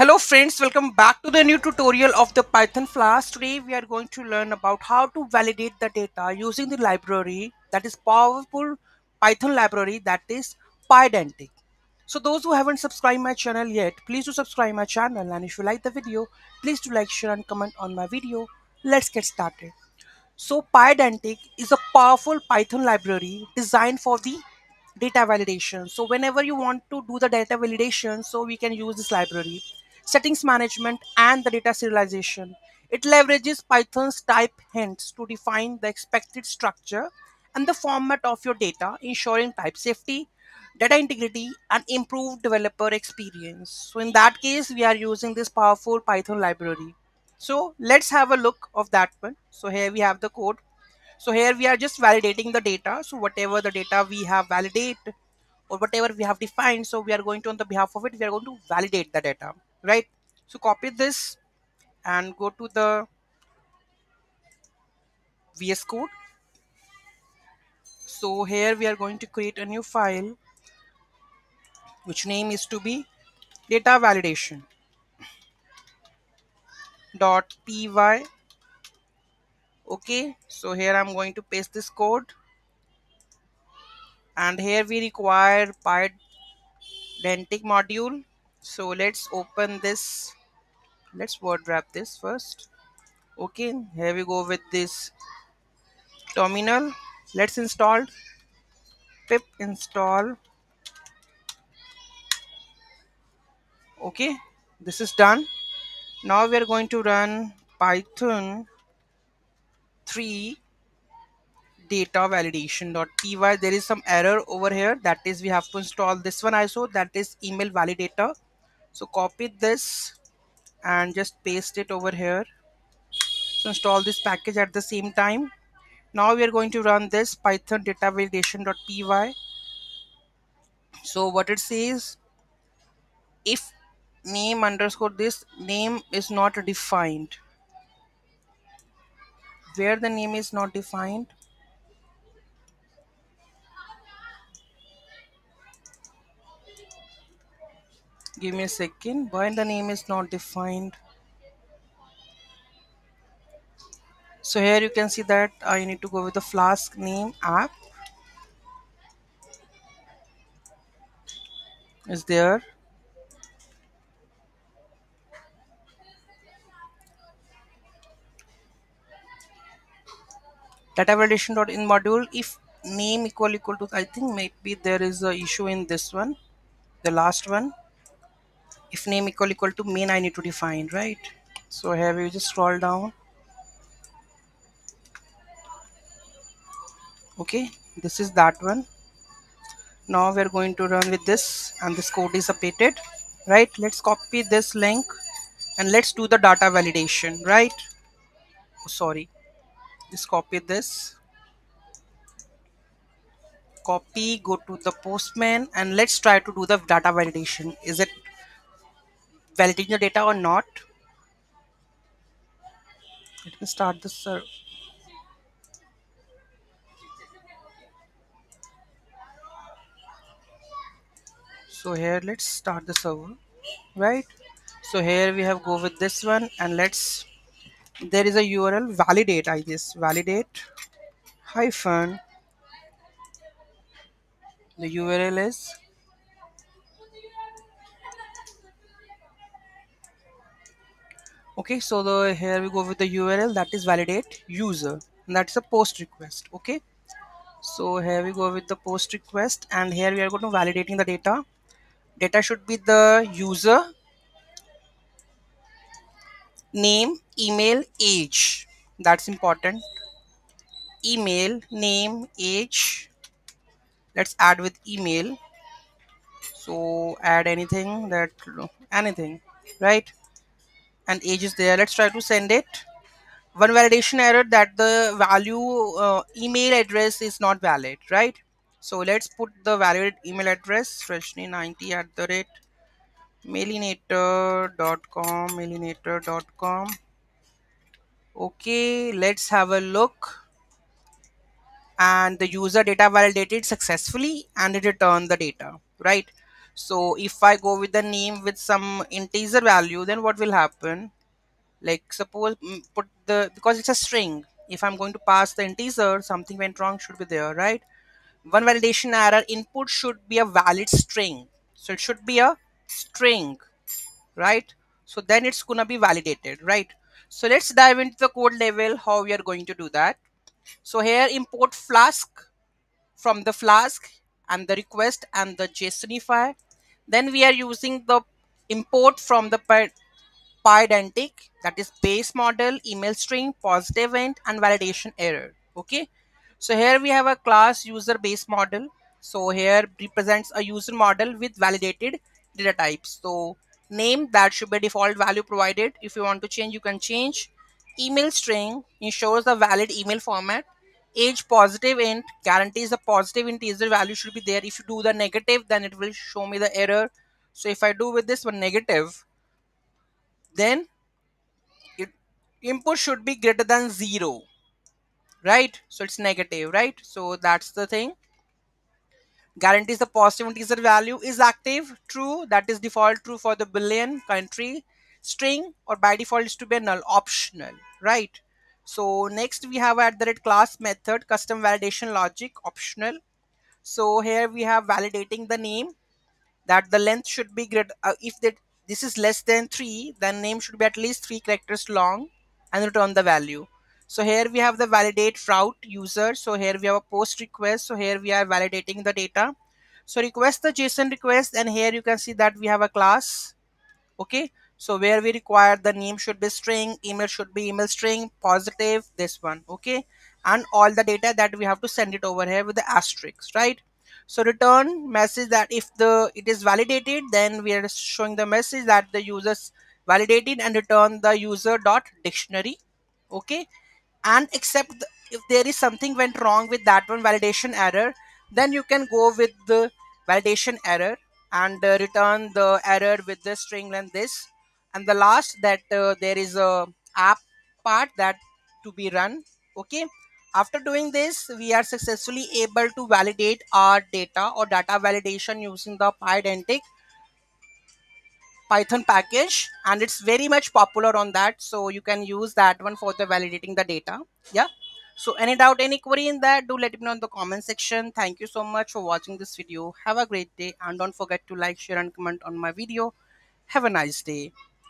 Hello friends, welcome back to the new tutorial of the Python Flask. Today we are going to learn about how to validate the data using the library that is powerful Python library that is PyDantic. So those who haven't subscribed my channel yet, please do subscribe my channel, and if you like the video, please do like, share and comment on my video. Let's get started. So PyDantic is a powerful Python library designed for the data validation. So whenever you want to do the data validation, so we can use this library. Settings management and the data serialization. It leverages Python's type hints to define the expected structure and the format of your data, ensuring type safety, data integrity, and improved developer experience. So in that case, we are using this powerful Python library. So let's have a look of that one. So here we have the code. So here we are just validating the data. So whatever the data we have validate or whatever we have defined, so we are going to, on the behalf of it, we are going to validate the data. Right, so copy this and go to the VS code. So here we are going to create a new file which name is to be data validation .py. Okay, so here I'm going to paste this code, and here we require PyDantic module. So let's open this, let's word wrap this first. Okay, here we go with this terminal. Let's install pip install. Okay, this is done. Now we are going to run Python 3 data validation.py. There is some error over here, that is we have to install this one also, that is email validator. So copy this and just paste it over here. So install this package at the same time. Now we are going to run this Python data validation.py. So what it says, if name underscore this, name is not defined. Where the name is not defined. Give me a second. Why the name is not defined? So here you can see that I need to go with the Flask name app. Is there? Data validation.in module. If name equal to, I think maybe there is an issue in this one, the last one. If name equal to main, I need to define, right? So here we just scroll down. Okay, this is that one. Now we're going to run with this, and this code is updated, right? Let's copy this link and let's do the data validation, right? Oh, sorry, just copy this. Copy, go to the Postman, and let's try to do the data validation. Is it validating the data or not? Let me start this server. So here let's start the server, right? So here we have go with this one, and let's, there is a URL validate, I guess, validate hyphen, the URL is okay. So the, here we go with the URL that is validate user, and that's a post request. Okay, so here we go with the post request, and here we are going to validating the data. Data should be the user, name, email, age. That's important. Email, name, age. Let's add with email. So add anything, that anything, right? And age is there. Let's try to send it. One validation error, that the value email address is not valid, right? So let's put the valid email address, freshny90@mailinator.com, mailinator.com. Okay, let's have a look. And the user data validated successfully, and it returned the data, right? So if I go with the name with some integer value, then what will happen? Like suppose put the, because it's a string, if I'm going to pass the integer, something went wrong should be there, right? One validation error, input should be a valid string. So it should be a string, right? So then it's gonna be validated, right? So let's dive into the code level, how we are going to do that. So here import Flask from the Flask and the request and the JSONify. Then we are using the import from the PyDantic, that is base model, email string, positive event, and validation error. Okay, so here we have a class user base model. So here represents a user model with validated data types. So name, that should be default value provided. If you want to change, you can change. Email string ensures a valid email format. Age positive int guarantees a positive integer value should be there. If you do the negative, then it will show me the error. So if I do with this one negative, then input should be greater than 0, right? So it's negative, right? So that's the thing. Guarantees the positive integer value is active, true, that is default true for the boolean, country, string, or by default is to be a null, optional, right? So next we have @ class method, custom validation logic, optional. So here we have validating the name, that the length should be greater, this is less than 3, then name should be at least 3 characters long, and return the value. So here we have the validate route user. So here we have a post request. So here we are validating the data. So request the JSON request, and here you can see that we have a class. Okay, so where we require the name should be string, email should be email string, positive, this one. Okay, and all the data that we have to send it over here with the asterisk, right? So return message that if it is validated, then we are showing the message that the user's validated, and return the user.dictionary. Okay. And except if there is something went wrong with that one, validation error, then you can go with the validation error and return the error with the string and this. And the last, that there is a app part that to be run. Okay. After doing this, we are successfully able to validate our data or data validation using the PyDantic Python package, and it's very much popular on that. So you can use that one for the validating the data. Yeah. So any doubt, any query in that, do let me know in the comment section. Thank you so much for watching this video. Have a great day, and don't forget to like, share, and comment on my video. Have a nice day.